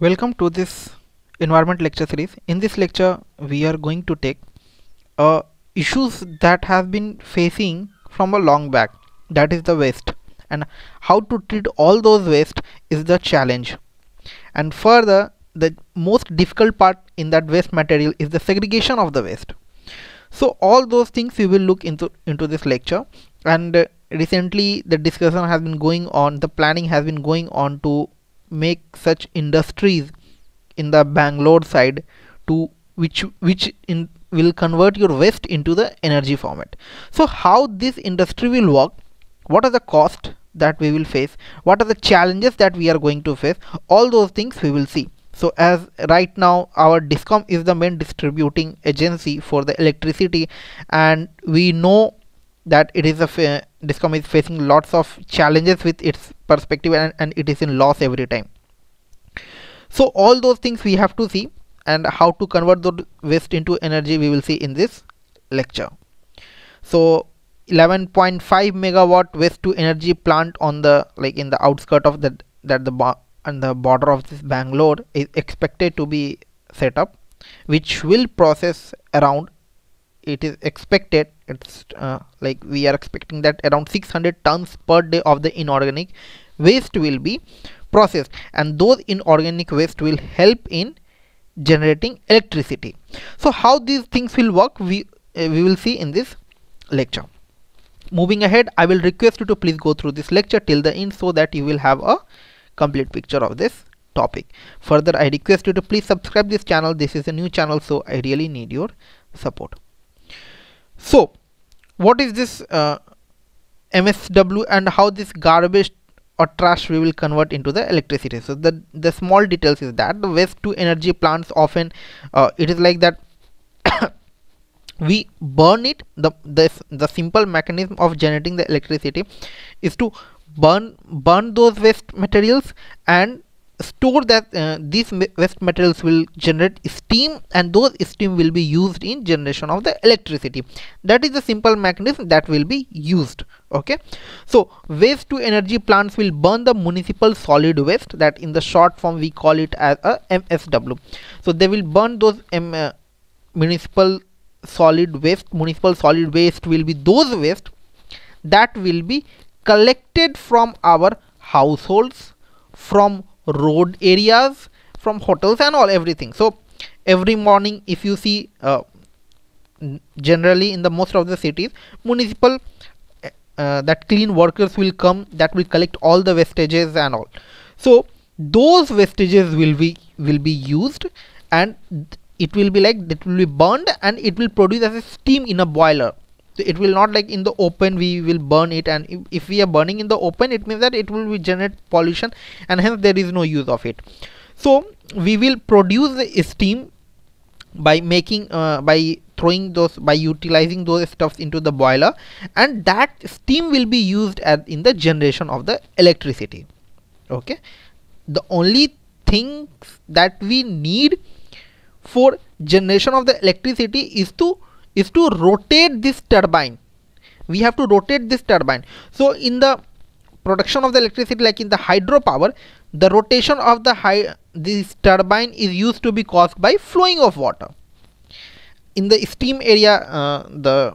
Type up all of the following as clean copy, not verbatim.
Welcome to this environment lecture series. In this lecture we are going to take issues that have been facing from a long back, that is the waste, and how to treat all those waste is the challenge. And further, the most difficult part in that waste material is the segregation of the waste. So all those things we will look into this lecture. And recently the discussion has been going on, the planning has been going on to make such industries in the Bangalore side to which will convert your waste into the energy format. So how this industry will work, what are the costs that we will face, what are the challenges that we are going to face, all those things we will see. So as right now our Discom is the main distributing agency for the electricity, and we know that it is Discom is facing lots of challenges with its perspective, and it is in loss every time. So all those things we have to see, and how to convert the waste into energy we will see in this lecture. So 11.5 megawatt waste to energy plant on the in the outskirt of the border of this Bangalore is expected to be set up, which will process around, it is expected, it's we are expecting that around 600 tons per day of the inorganic waste will be processed, and those inorganic waste will help in generating electricity. So how these things will work we will see in this lecture. Moving ahead, I will request you to please go through this lecture till the end so that you will have a complete picture of this topic. Further, I request you to please subscribe this channel. This is a new channel, so I really need your support. So what is this MSW and how this garbage or trash we will convert into the electricity? So the small details is that the waste to energy plants often it is like that we burn it. The simple mechanism of generating the electricity is to burn those waste materials and store that. These waste materials will generate steam, and those steam will be used in generation of the electricity. That is the simple mechanism that will be used. Okay, so waste to energy plants will burn the municipal solid waste, that in the short form we call it as a MSW. So they will burn those municipal solid waste will be those waste that will be collected from our households, from road areas, from hotels and all, everything. So every morning if you see, generally in the most of the cities, municipal that clean workers will come, that will collect all the wastages and all. So those wastages will be used, and it will be that will be burned, and it will produce as a steam in a boiler. So it will not in the open we will burn it, and if we are burning in the open, it means that it will generate pollution, and hence there is no use of it. So we will produce the steam by making by utilizing those stuffs into the boiler, and that steam will be used in the generation of the electricity. Okay, the only things that we need for generation of the electricity is to rotate this turbine. We have to rotate this turbine. So in the production of the electricity, in the hydropower, the rotation of this turbine is used to be caused by flowing of water. In the steam area, the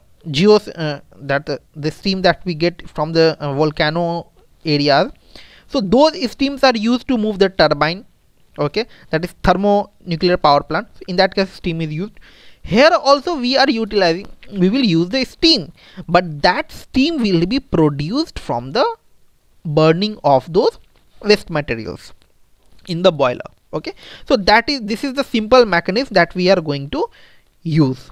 steam that we get from the volcano areas, so those steams are used to move the turbine. Okay, that is thermonuclear power plant. In that case steam is used. Here also we will use the steam, but that steam will be produced from the burning of those waste materials in the boiler. Okay, so this is the simple mechanism that we are going to use.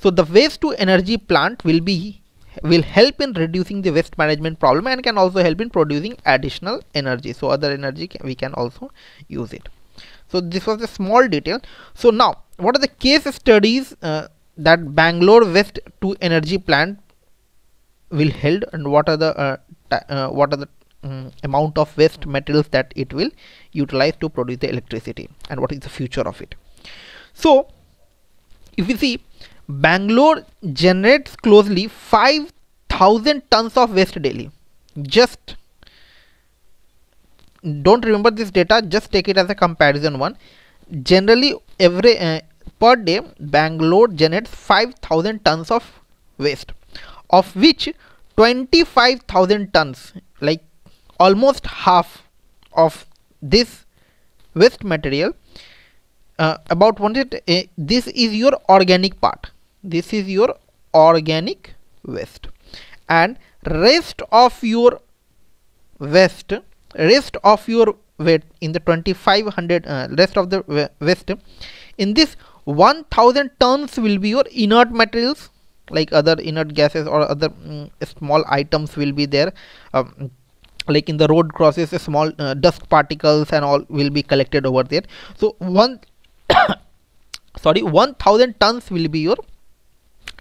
So the waste to energy plant will help in reducing the waste management problem, and can also help in producing additional energy. So other energy we can also use it. So this was the small detail. So now what are the case studies that Bangalore waste to energy plant will held, and what are the amount of waste materials that it will utilize to produce the electricity, and what is the future of it. So if you see, Bangalore generates closely 5,000 tons of waste daily, just don't remember this data, just take it as a comparison one. Generally every per day Bangalore generates 5,000 tons of waste, of which 25,000 tons, like almost half of this waste material, about one, this is your organic part, this is your organic waste, and rest of your waste, rest of your weight in the 2500, rest of the waste in this 1000 tons will be your inert materials, like other inert gases or other small items will be there, like in the road crosses small dust particles and all will be collected over there. So 1000 tons will be your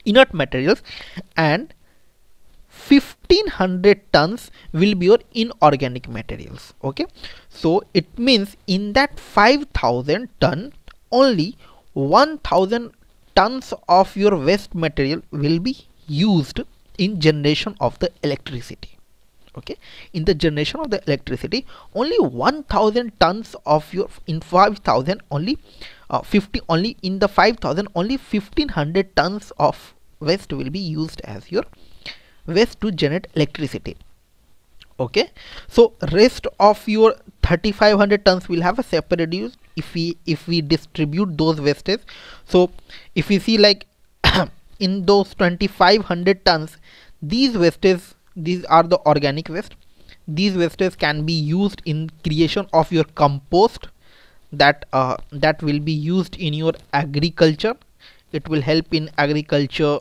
inert materials and 1500 tons will be your inorganic materials. Okay, so it means in that 5000 ton only 1000 tons of your waste material will be used in generation of the electricity. Okay, in the generation of the electricity only 1000 tons of your, in 5000 only 1500 tons of waste will be used as your waste to generate electricity. Okay, so rest of your 3500 tons will have a separate use if we distribute those wastes. So if we see, like in those 2500 tons, these wastes, these are the organic waste, these wastes can be used in creation of your compost, that that will be used in your agriculture, it will help in agriculture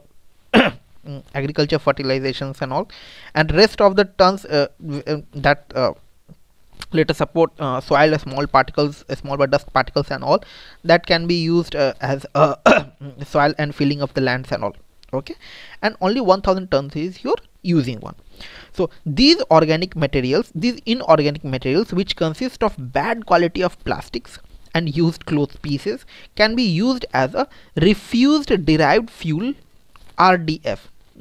agriculture fertilizations and all. And rest of the tons that let us support soil, small particles, small dust particles and all, that can be used as soil and filling of the lands and all. Okay, and only 1000 tons is your using one. So these organic materials, these inorganic materials which consist of bad quality of plastics and used cloth pieces can be used as a refuse derived fuel, RDF.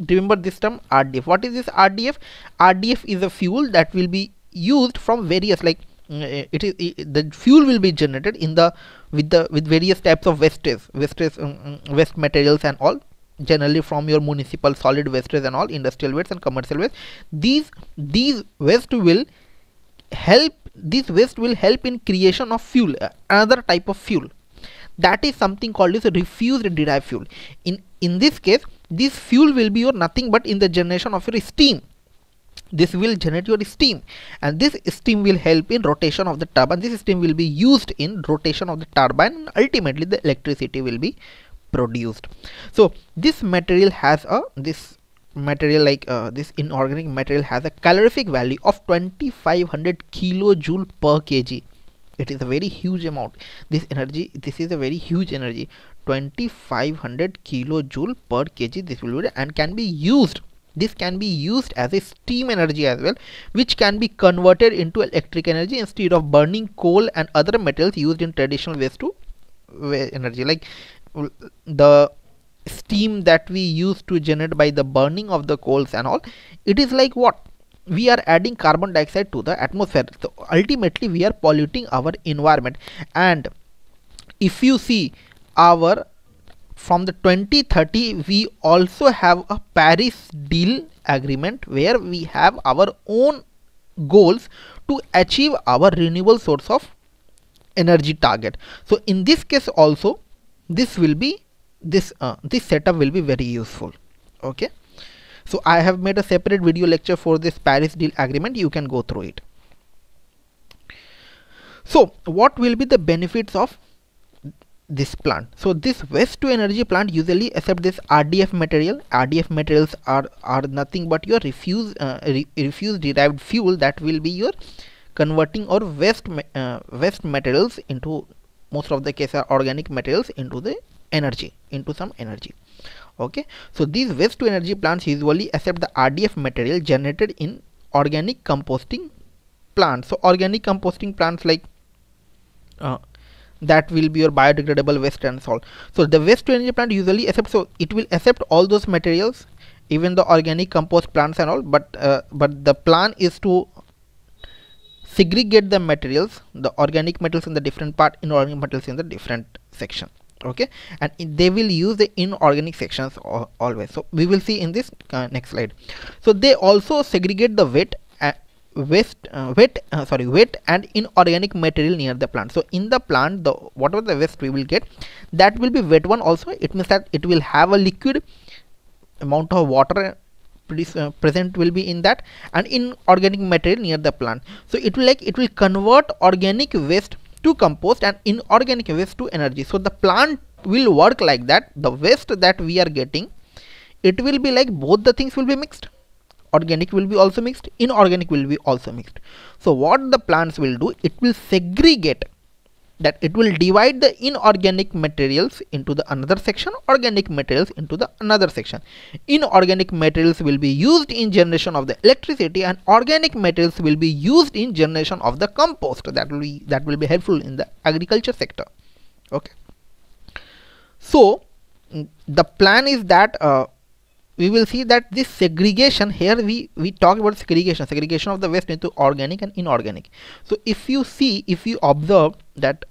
Remember this term RDF. What is this RDF? RDF is a fuel that will be used from various, like the fuel will be generated in the with various types of waste materials and all, generally from your municipal solid waste and all, industrial waste and commercial waste. These waste will help, this waste will help in creation of fuel, another type of fuel, that is something called as refuse derived fuel. In this case, this fuel will be your nothing but in the generation of your steam. This will generate your steam, and this steam will help in rotation of the turbine. This steam will be used in rotation of the turbine, and ultimately the electricity will be produced. So this material has a, this material, like this inorganic material has a calorific value of 2500 kilojoule per kg. It is a very huge amount. This energy, this is a very huge energy, 2500 kilojoule per kg. This will be, and can be used, this can be used as a steam energy as well, which can be converted into electric energy instead of burning coal and other metals used in traditional waste to energy. Like the steam that we use to generate by the burning of the coals and all, it is like what? We are adding carbon dioxide to the atmosphere. So ultimately we are polluting our environment. And if you see our, from the 2030, we also have a Paris deal agreement where we have our own goals to achieve our renewable source of energy target. So in this case also, this will be, this setup will be very useful. Okay, so I have made a separate video lecture for this Paris deal agreement, you can go through it. So what will be the benefits of this plant? So this waste to energy plant usually accepts this RDF material. RDF materials are nothing but your refuse refuse derived fuel that will be your converting or waste materials into, most of the case are organic materials, into the energy, into some energy. Okay, so these waste to energy plants usually accept the RDF material generated in organic composting plants. So organic composting plants, like that will be your biodegradable waste and salt. So the waste to energy plant usually accepts, so it will accept all those materials, even the organic compost plants and all, but the plan is to segregate the materials, the organic metals in the different part, inorganic metals in the different section. Okay, and they will use the inorganic sections always. So we will see in this next slide. So they also segregate the wet and inorganic material near the plant. So in the plant, the whatever the waste we will get, that will be wet one also. It means that it will have a liquid amount of water present will be in that, and inorganic material near the plant. So it will convert organic waste to compost and inorganic waste to energy. So the plant will work like that. The waste that we are getting, it will be like both the things will be mixed. Organic will be also mixed, inorganic will be also mixed. So what the plants will do, it will segregate that. It will divide the inorganic materials into the another section, organic materials into the another section. Inorganic materials will be used in generation of the electricity, and organic materials will be used in generation of the compost. That will be helpful in the agriculture sector. Okay, so the plan is that we will see that this segregation here, we talk about segregation of the waste into organic and inorganic. So if you observe that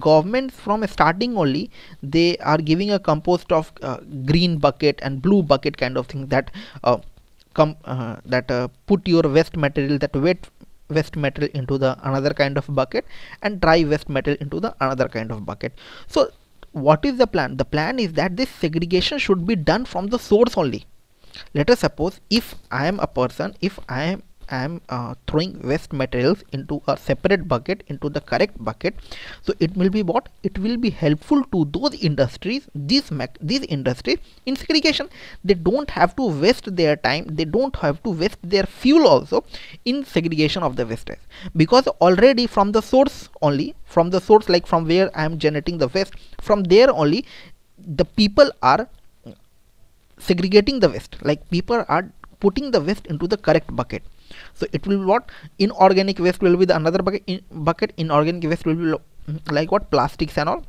governments from starting only, they are giving a compost of green bucket and blue bucket kind of thing, that put your waste material, that wet waste material into the another kind of bucket and dry waste material into the another kind of bucket. So what is the plan? The plan is that this segregation should be done from the source only. Let us suppose if I am a person, if I am throwing waste materials into a separate bucket, into the correct bucket, so it will be what? It will be helpful to those industries, these industries in segregation. They don't have to waste their time, they don't have to waste their fuel also in segregation of the waste, because already from the source only, from the source, like from where I am generating the waste, from there only the people are segregating the waste, like people are putting the waste into the correct bucket. So it will be what? Inorganic waste will be the another bucket. Inorganic waste will be like what? Plastics and all.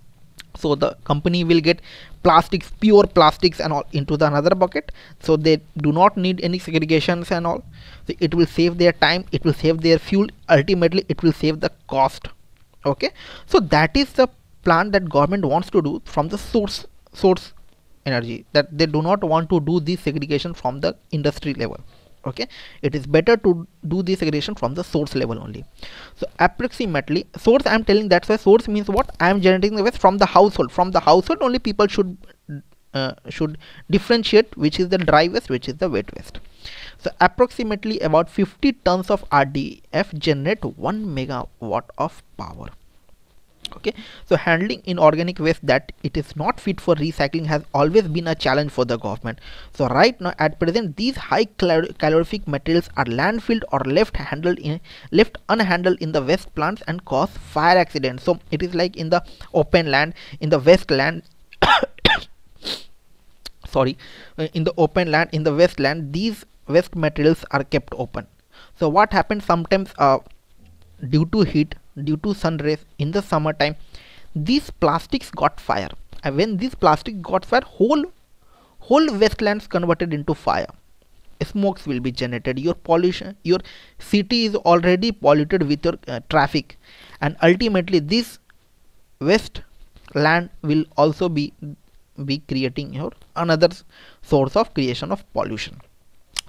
So the company will get plastics, pure plastics and all into the another bucket. So they do not need any segregations and all. So it will save their time, it will save their fuel, ultimately it will save the cost. Okay, so that is the plan that government wants to do from the source energy, that they do not want to do this segregation from the industry level. Okay, it is better to do this segregation from the source level only. So approximately source, I am telling, that's why source means what? I am generating the waste from the household. From the household only people should differentiate which is the dry waste, which is the wet waste. So approximately about 50 tons of RDF generate 1 megawatt of power. Okay, so handling inorganic waste that it is not fit for recycling has always been a challenge for the government. So right now at present, these high calorific materials are landfilled or left unhandled in the waste plants and cause fire accidents. So it is like in the open land, in the wasteland in the wasteland, these waste materials are kept open. So what happens sometimes, due to heat, due to sun rays in the summertime, these plastics got fire, and when these plastic got fire, whole wastelands converted into fire. Smokes will be generated, your pollution, your city is already polluted with your traffic, and ultimately this wasteland will also be creating your another source of creation of pollution.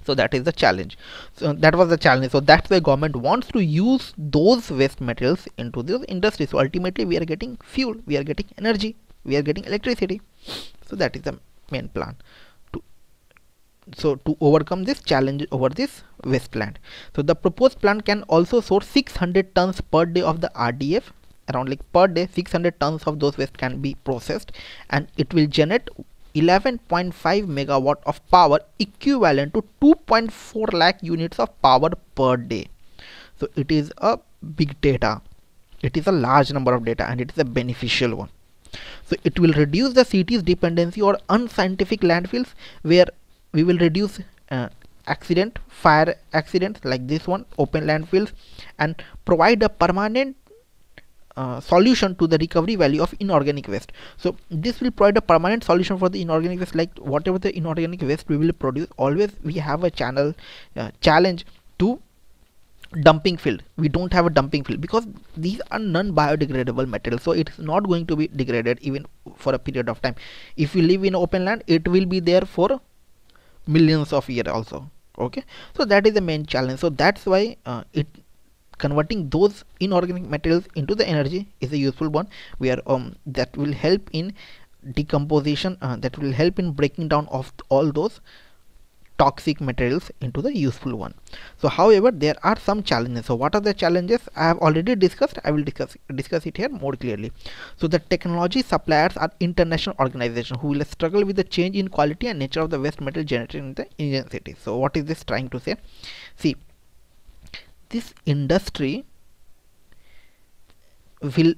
So that is the challenge. So that was the challenge. So that's why government wants to use those waste materials into those industries. So ultimately we are getting fuel, we are getting energy, we are getting electricity. So that is the main plan to overcome this challenge over this wasteland. So the proposed plant can also source 600 tons per day of the RDF. Around like per day 600 tons of those waste can be processed, and it will generate 11.5 megawatt of power, equivalent to 2.4 lakh units of power per day. So it is a big data, it is a large number of data, and it is a beneficial one. So it will reduce the city's dependency or unscientific landfills, where we will reduce fire accidents like this one, open landfills, and provide a permanent solution to the recovery value of inorganic waste. So this will provide a permanent solution for the inorganic waste, like whatever the inorganic waste we will produce, always we have a challenge to dumping field. We don't have a dumping field because these are non-biodegradable materials, so it's not going to be degraded even for a period of time. If you live in open land, it will be there for millions of years also. Okay, so that is the main challenge. So that's why converting those inorganic materials into the energy is a useful one, where that will help in decomposition, that will help in breaking down of all those toxic materials into the useful one. So however, there are some challenges. So what are the challenges? I have already discussed. I will discuss it here more clearly. So the technology suppliers are international organizations who will struggle with the change in quality and nature of the waste material generated in the Indian cities. So what is this trying to say? See, this industry will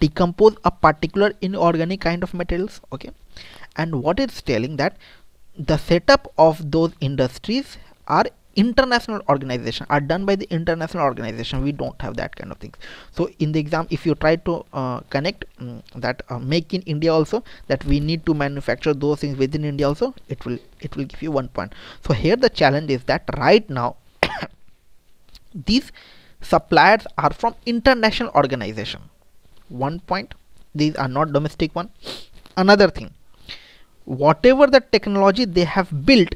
decompose a particular inorganic kind of materials. Okay, and what it's telling that the setup of those industries are international organization, are done by the international organization. We don't have that kind of things. So in the exam, if you try to connect that make in India also, that we need to manufacture those things within India also, it will give you 1 point. So here the challenge is that right now these suppliers are from international organization. 1 point. These are not domestic one. Another thing, whatever the technology they have built,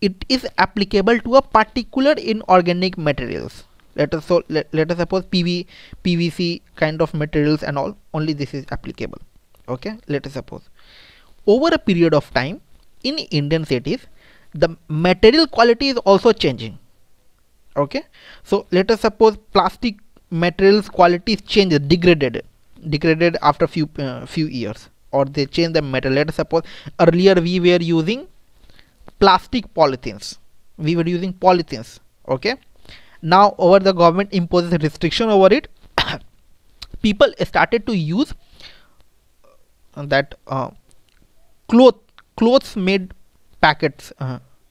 it is applicable to a particular inorganic materials. Let us suppose PVC kind of materials and all, only this is applicable. Okay, let us suppose over a period of time in Indian cities the material quality is also changing. Okay, so let us suppose plastic materials quality is changed, degraded after few years, or they change the metal. Let us suppose earlier we were using plastic polythenes. We were using polythenes. Okay, now over the government imposes a restriction over it. People started to use that clothes made packets.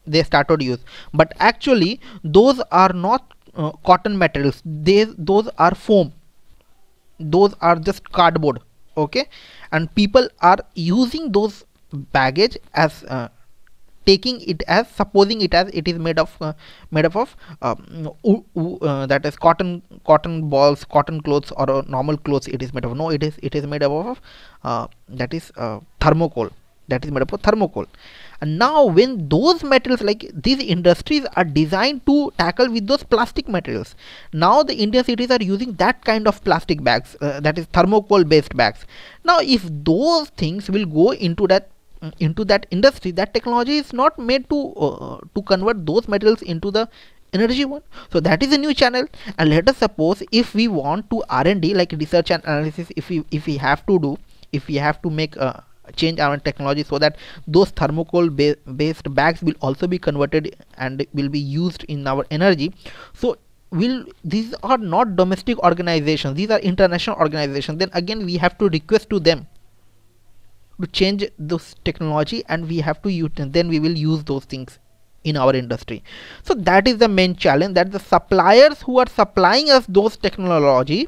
They started to use, but actually those are not cotton materials. Those are foam. Those are just cardboard. Okay, and people are using those baggage as taking it as, supposing it as it is made up of that is cotton balls, cotton clothes, or normal clothes. It is made of, no, it is made up of that is thermocol. That is made up of thermocol. And now when those materials, like these industries are designed to tackle with those plastic materials, now the Indian cities are using that kind of plastic bags, that is thermocol based bags. Now if those things will go into that industry, that technology is not made to convert those materials into the energy one. So that is a new channel. And let us suppose if we want to R&D, like research and analysis, if we have to make change our technology so that those thermocol based bags will also be converted and will be used in our energy. So these are not domestic organizations, these are international organizations. Then again we have to request to them to change this technology, and we have to use, and then we will use those things in our industry. So that is the main challenge, that the suppliers who are supplying us those technology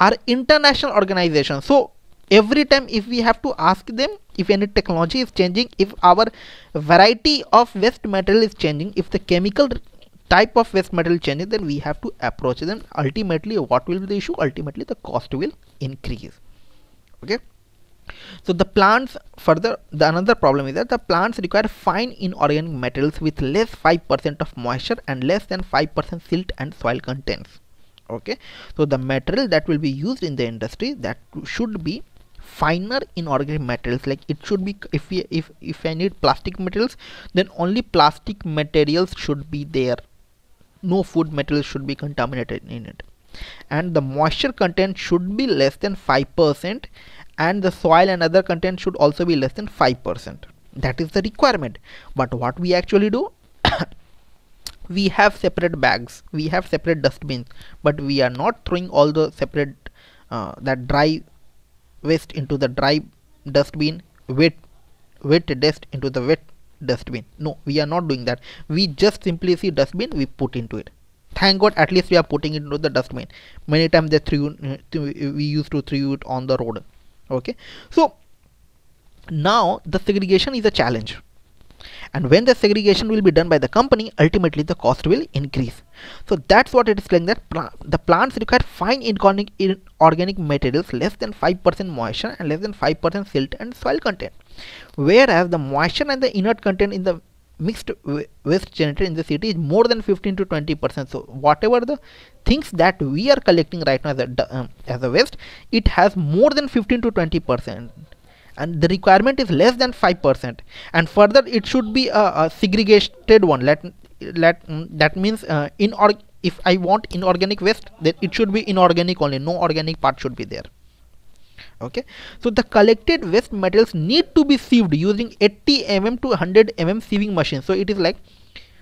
are international organizations. So every time if we have to ask them if any technology is changing, if our variety of waste material is changing, if the chemical type of waste material changes, then we have to approach them. Ultimately what will be the issue? Ultimately the cost will increase. Okay, so the plants, further the another problem is that the plants require fine inorganic materials with less 5% of moisture and less than 5% silt and soil contents. Okay, so the material that will be used in the industry, that should be finer inorganic materials. Like it should be, if I need plastic materials, then only plastic materials should be there. No food materials should be contaminated in it, and the moisture content should be less than 5%, and the soil and other content should also be less than 5%. That is the requirement. But what we actually do, we have separate bags, we have separate dustbins, but we are not throwing all the separate that dry waste into the dry dustbin, wet dust into the wet dustbin. No, we are not doing that. We just simply see dustbin, we put into it. Thank God, at least we are putting it into the dustbin. Many times they threw, we used to throw it on the road. Okay, so now the segregation is a challenge, and when the segregation will be done by the company, ultimately the cost will increase. So that's what it is telling, that the plants require fine inorganic materials less than 5% moisture and less than 5% silt and soil content, whereas the moisture and the inert content in the mixed waste generated in the city is more than 15 to 20%. So whatever the things that we are collecting right now as a waste, it has more than 15 to 20%, and the requirement is less than 5%. And further, it should be a segregated one. That means if I want inorganic waste, then it should be inorganic only. No organic part should be there. Okay, so the collected waste materials need to be sieved using 80 mm to 100 mm sieving machine. So it is like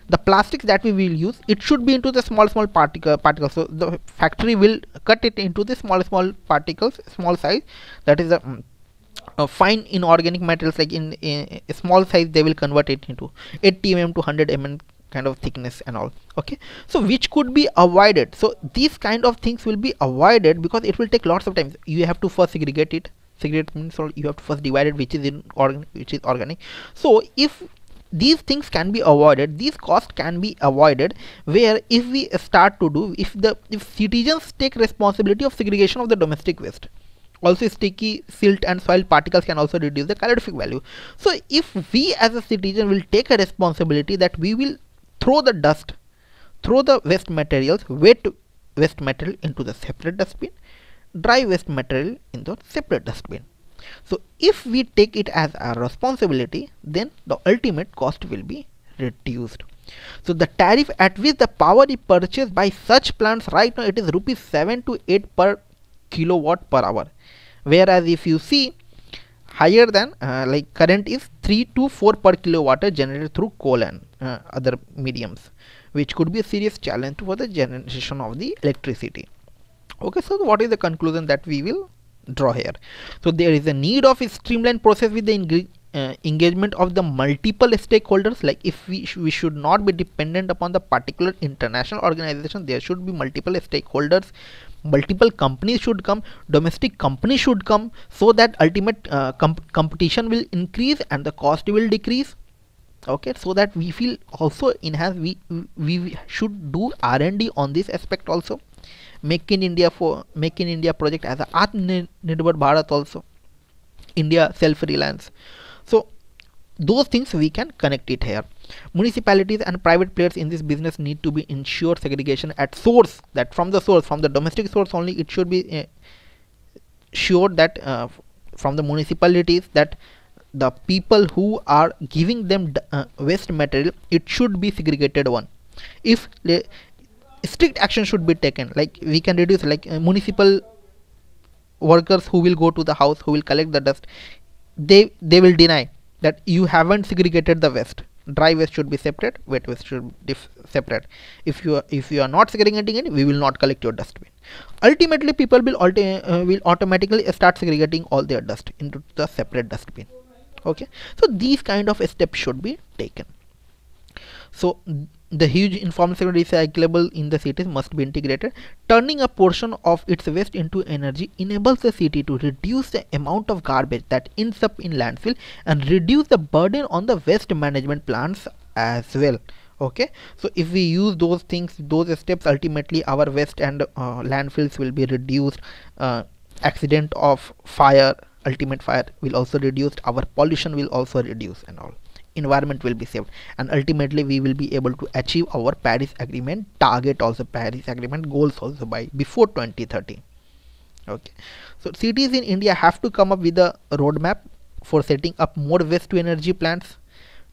the plastics that we will use, it should be into the small particles. So the factory will cut it into the small particles, small size. That is a fine inorganic materials, like in a small size they will convert it into 80 mm to 100 mm kind of thickness and all. Okay, so which could be avoided. So these kind of things will be avoided because it will take lots of time. You have to first segregate it. Segregate means you have to first divide it, which is inorganic, which is organic. So if these things can be avoided, these costs can be avoided, where if we start to do, if citizens take responsibility of segregation of the domestic waste. Also, sticky, silt and soil particles can also reduce the calorific value. So if we as a citizen will take a responsibility that we will throw the dust, throw the waste materials, wet waste material into the separate dustbin, dry waste material in the separate dustbin. So if we take it as our responsibility, then the ultimate cost will be reduced. So the tariff at which the power is purchased by such plants right now, it is rupees 7 to 8 per kilowatt per hour. Whereas if you see, higher than like current is 3 to 4 per kilowatt generated through coal and other mediums, which could be a serious challenge for the generation of the electricity. Okay, so what is the conclusion that we will draw here? So there is a need of a streamlined process with the engagement of the multiple stakeholders. Like if we should not be dependent upon the particular international organization. There should be multiple stakeholders. Multiple companies should come, domestic companies should come, so that ultimate competition will increase and the cost will decrease. Okay, so that we feel also enhance. We should do R&D on this aspect also. Make in India project as a Atmanirbhar Bharat also, India self-reliance. So those things we can connect it here. Municipalities and private players in this business need to be ensure segregation at source, that from the source, from the domestic source only, it should be sure that from the municipalities, that the people who are giving them waste material, it should be segregated one. If strict action should be taken, like we can reduce, like municipal workers who will go to the house, who will collect the dust, they will deny that you haven't segregated the waste. Dry waste should be separate, wet waste should be separate. If you are not segregating it, we will not collect your dustbin. Ultimately, people will automatically start segregating all their dust into the separate dustbin. Okay, so these kind of steps should be taken. So the huge informal sector recyclable in the cities must be integrated. Turning a portion of its waste into energy enables the city to reduce the amount of garbage that ends up in landfill and reduce the burden on the waste management plants as well. Okay, so if we use those things, those steps, ultimately our waste and landfills will be reduced. Accident of fire, ultimate fire will also reduce. Our pollution will also reduce and all. Environment will be saved, and ultimately we will be able to achieve our Paris Agreement target also, Paris Agreement goals also, by before 2030. Okay, so cities in India have to come up with a roadmap for setting up more waste to energy plants.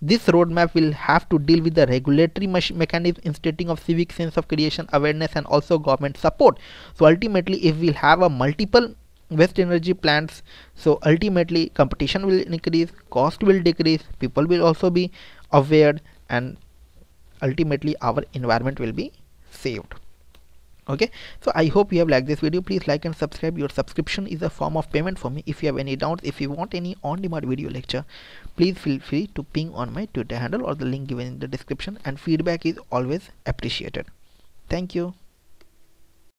This roadmap will have to deal with the regulatory mechanism, instead of civic sense of creation, awareness, and also government support. So ultimately, if we'll have a multiple waste energy plants, so ultimately competition will increase, cost will decrease, people will also be aware, and ultimately our environment will be saved. Okay, so I hope you have liked this video. Please like and subscribe. Your subscription is a form of payment for me. If you have any doubts, if you want any on-demand video lecture, please feel free to ping on my Twitter handle or the link given in the description, and feedback is always appreciated. Thank you.